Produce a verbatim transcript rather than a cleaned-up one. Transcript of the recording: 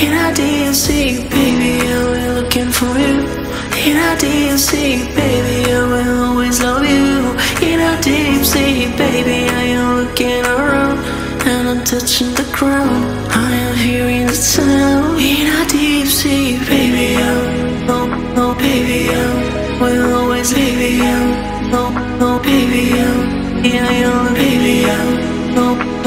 In our deep sea, baby, yeah, we're looking for you. In our deep sea, baby, I will always love you. In our deep sea, baby, I am looking around, and I'm touching the ground. I am hearing the sound. In our deep sea, baby, oh, oh, oh, baby, oh, we'll always, baby, oh, oh, oh, baby, oh, yeah, yeah, baby, oh, oh.